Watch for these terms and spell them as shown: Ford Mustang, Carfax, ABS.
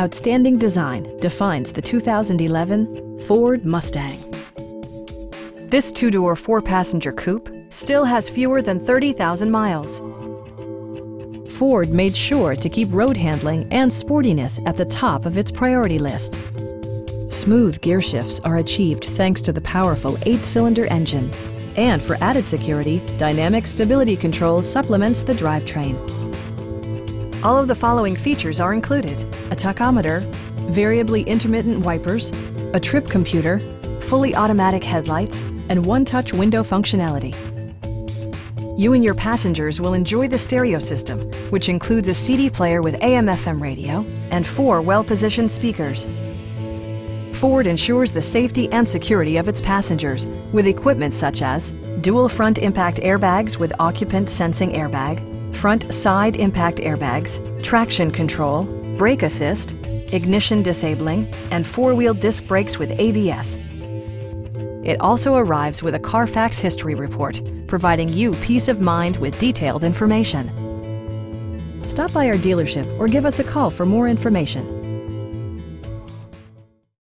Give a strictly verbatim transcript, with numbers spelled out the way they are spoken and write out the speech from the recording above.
Outstanding design defines the two thousand eleven Ford Mustang. This two-door, four-passenger coupe still has fewer than thirty thousand miles. Ford made sure to keep road handling and sportiness at the top of its priority list. Smooth gear shifts are achieved thanks to the powerful eight-cylinder engine. And for added security, dynamic stability control supplements the drivetrain. All of the following features are included: a tachometer, variably intermittent wipers, a trip computer, fully automatic headlights, and one-touch window functionality. You and your passengers will enjoy the stereo system, which includes a C D player with A M F M radio and four well-positioned speakers. Ford ensures the safety and security of its passengers with equipment such as dual front impact airbags with occupant sensing airbag, front side impact airbags, traction control, brake assist, ignition disabling, and four-wheel disc brakes with A B S. It also arrives with a Carfax history report, providing you peace of mind with detailed information. Stop by our dealership or give us a call for more information.